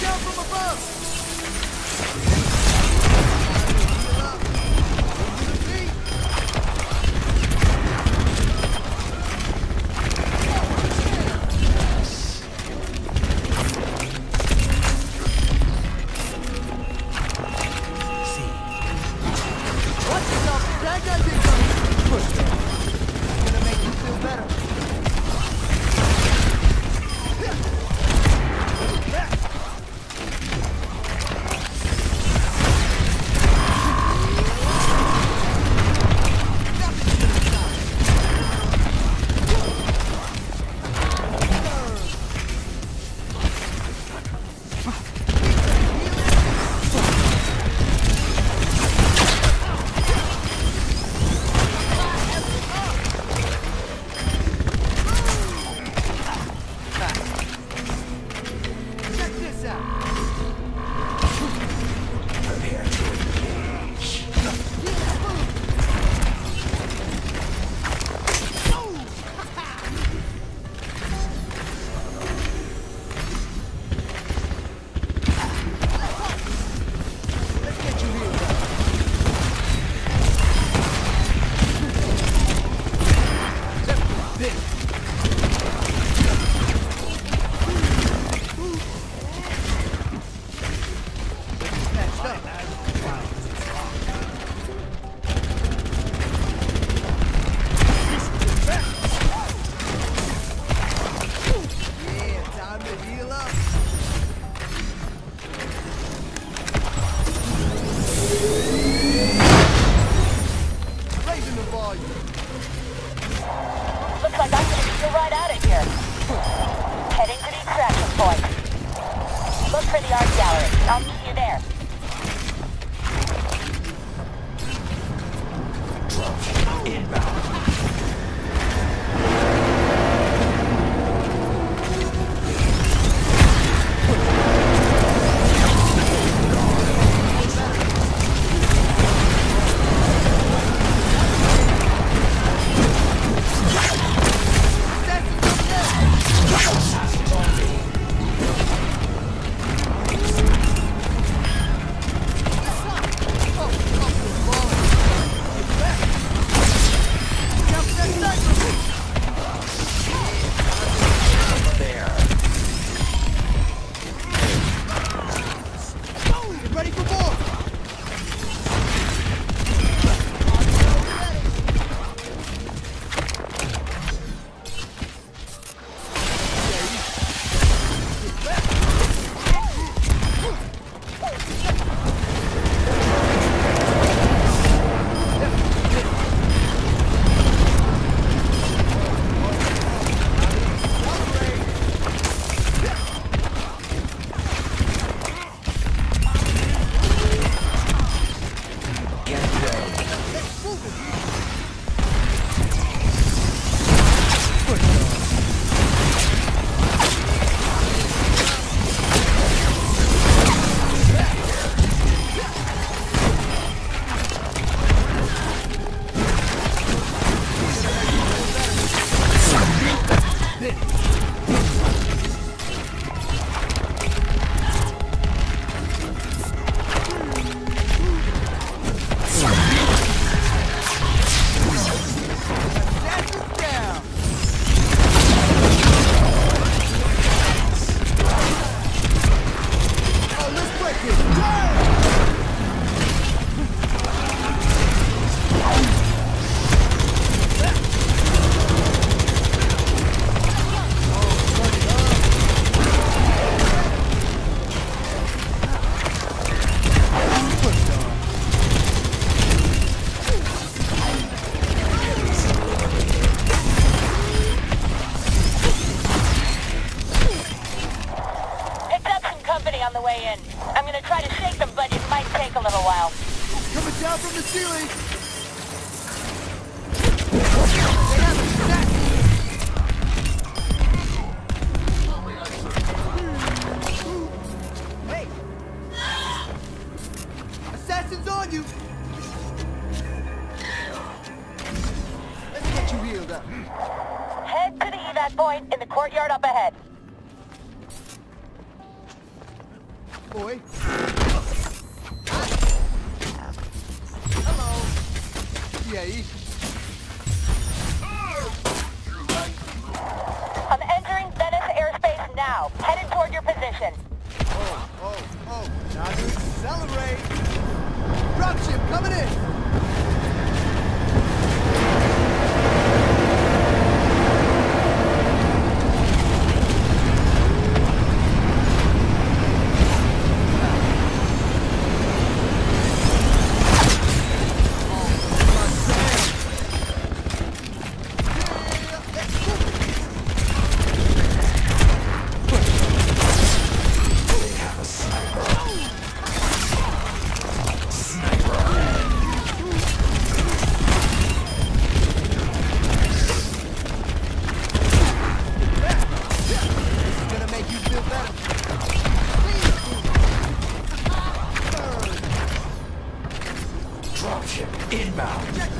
Look out from above! Point in the courtyard up ahead. boy. Hello. Yay. I'm entering Venice airspace now. Headed toward your position. Oh. Now to accelerate. Dropship coming in. Dropship inbound.